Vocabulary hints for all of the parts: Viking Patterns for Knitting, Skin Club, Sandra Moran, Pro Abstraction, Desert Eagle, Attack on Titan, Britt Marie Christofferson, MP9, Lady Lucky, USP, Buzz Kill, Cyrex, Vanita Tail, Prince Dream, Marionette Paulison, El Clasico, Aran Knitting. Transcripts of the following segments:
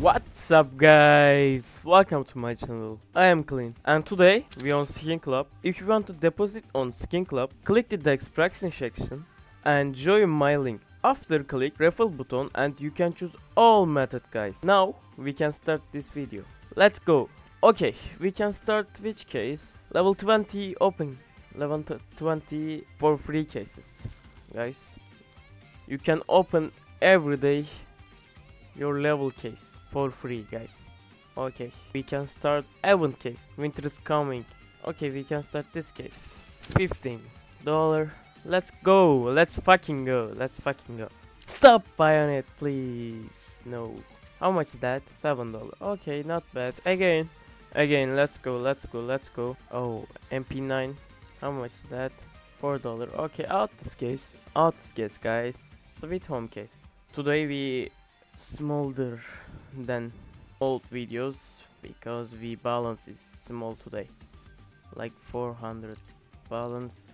What's up guys, welcome to my channel. I am Clean and today we are on Skin Club. If you want to deposit on Skin Club, click the Description section and join my link. After click referral button and you can choose all method guys. Now we can start this video. Let's go. Okay, we can start which case? Level 20 open. Level 20 for free cases. Guys, you can open every day your level case for free guys. Okay, we can start event case. Winter is coming. Okay, we can start this case. $15. Let's go. Let's fucking go. Let's fucking go. Stop buying it please. No. How much is that? $7. Okay, not bad. Again, let's go. Let's go. Oh, MP9. How much is that? $4. Okay, out this case. Out this case guys. Sweet home case. Today we smaller than old videos because we balance is small today, like 400 balance.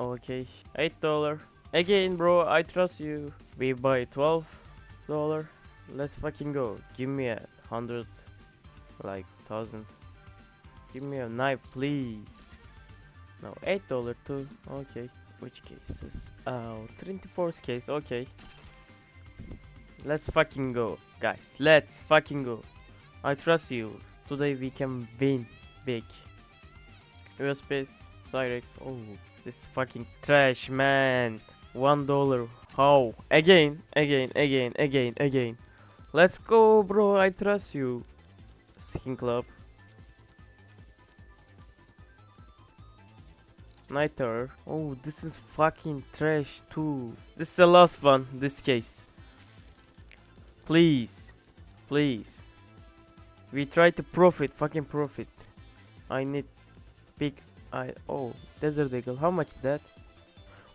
Okay, $8 again bro, I trust you. We buy $12. Let's fucking go. Give me a 100, like 1000. Give me a knife please. No, $8 too. Okay, which cases? Oh, 24th case. Okay, let's fucking go guys, let's fucking go. I trust you. Today we can win big. USP, Cyrex. Oh, this fucking trash man. $1. How? Again. Let's go bro, I trust you. Skin Club. Nighter. Oh, this is fucking trash too. This is the last one, this case. Please, we try to fucking profit. I need big. Oh, Desert Eagle. How much is that?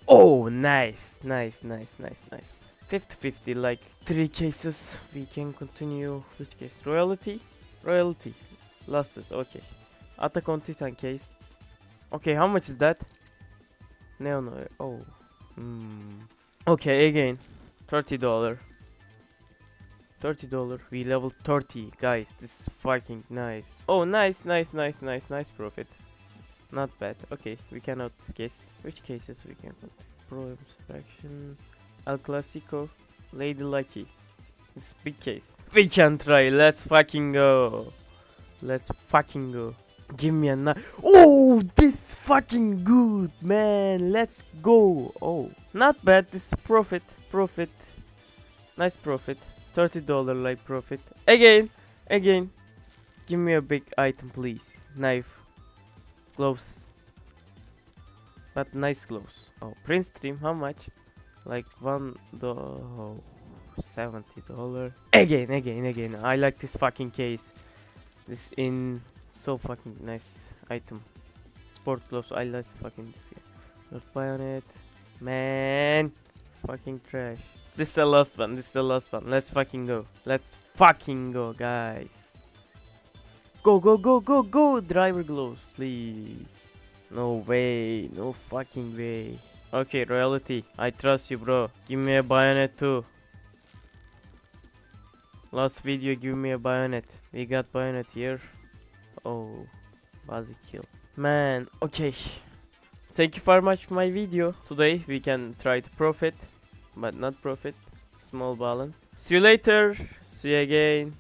Oh, nice. 50-50, like 3 cases. We can continue. Which case? Royalty. Losses. Okay, Attack on Titan case. Okay, how much is that? No. Oh, okay, again, $30. We level 30 guys, this is fucking nice. Oh, nice profit, not bad. Okay, we cannot guess which cases we can put. Pro Abstraction, El Clasico, Lady Lucky. This big case we can try. Let's fucking go. Give me a knife. Oh, this fucking good man. Let's go. Oh, not bad. This profit, nice profit. $30 like profit. Again. Give me a big item please. Knife. Gloves. But nice gloves. Oh, Prince Dream. How much? Like $70. Again. I like this fucking case. This in so fucking nice item. Sport gloves. I like fucking this guy. Not buy on it. Man. Fucking trash. This is the last one. Let's fucking go guys. Go. Driver gloves please. No fucking way. Okay, Royalty, I trust you bro. Give me a bayonet too. Last video give me a bayonet. We got bayonet here. Oh, Buzz Kill man. Okay, thank you very much for my video. Today we can try to profit. But not profit, small balance. See you later, see you again.